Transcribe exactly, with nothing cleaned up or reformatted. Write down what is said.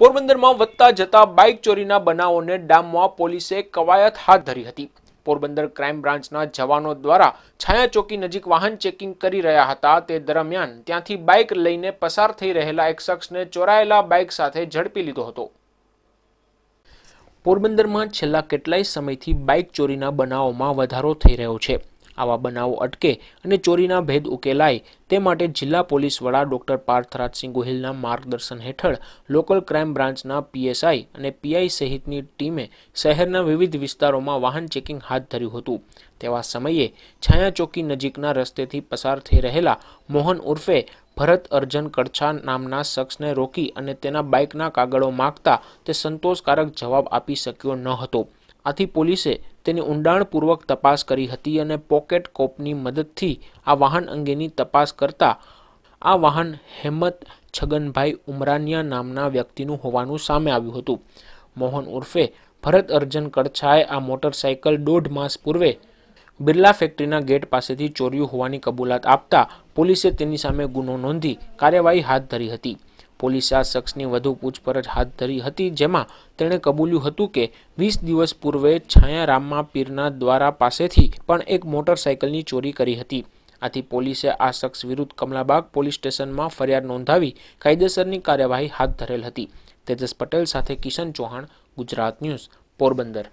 પોરબંદરમાં વધતા જતા બાઇક ચોરીના બનાવોને ડામવા પોલીસે કવાયત હાથ ધરી હતી। પોરબંદર ક્રાઇમ બ્રાન્ચના જવાનો દ્વારા છાયા ચોકી નજીક વાહન ચેકિંગ કરી રહ્યા હતા તે દરમિયાન ત્યાંથી બાઇક લઈને પસાર થઈ રહેલા એક શખ્સને ચોરાયેલા બાઇક સાથે ઝડપી લીધો હતો। પોરબંદરમાં છેલ્લા કેટલાય સમયથી બાઇક ચોરીના બનાવોમાં વધારો થઈ રહ્યો છે। આવા બનાવો અટકે અને ચોરીના ભેદ ઉકેલાય તે માટે જિલ્લા પોલીસ વડા ડોક્ટર પાર્થરાજસિંહ ગોહિલના માર્ગદર્શન હેઠળ લોકલ ક્રાઇમ બ્રાન્ચના પીએસઆઈ અને પીઆઈ સહિતની ટીમે શહેરના વિવિધ વિસ્તારોમાં વાહન ચેકિંગ હાથ ધર્યું હતું। તેવા સમયે છાયા ચોકી નજીકના રસ્તેથી પસાર થઈ રહેલા મોહન ઉર્ફે ભરત અર્જુન કડછા નામના શખ્સને રોકી અને તેના બાઇકના કાગળો માગતા તે સંતોષકારક જવાબ આપી શક્યો ન હતો। આથી પોલીસે તેની ઊંડાણપૂર્વક તપાસ કરી હતી અને પોકેટ કોપની મદદથી આ વાહન અંગેની તપાસ કરતા આ વાહન હેમત છગનભાઈ ઉમરાનિયા નામના વ્યક્તિનું હોવાનું સામે આવ્યું હતું। મોહન ઉર્ફે ભરત અર્જુન કડછાએ આ મોટરસાઇકલ દોઢ માસ પૂર્વે બિરલા ફેક્ટરીના ગેટ પાસેથી ચોર્યું હોવાની કબૂલાત આપતા પોલીસે તેની સામે ગુનો નોંધી કાર્યવાહી હાથ ધરી હતી। પોલીસે આ શખ્સની વધુ પૂછપરછ હાથ ધરી હતી જેમાં તેણે કબૂલ્યું હતું કે વીસ દિવસ પૂર્વે છાયારામમાં પીરના દ્વારા પાસેથી પણ એક મોટરસાઇકલની ચોરી કરી હતી। આથી પોલીસે આ શખ્સ વિરુદ્ધ કમલાબાગ પોલીસ સ્ટેશનમાં ફરિયાદ નોંધાવી કાયદેસરની કાર્યવાહી હાથ ધરેલ હતી। તેજસ પટેલ સાથે કિશન ચૌહાણ, ગુજરાત ન્યૂઝ, પોરબંદર।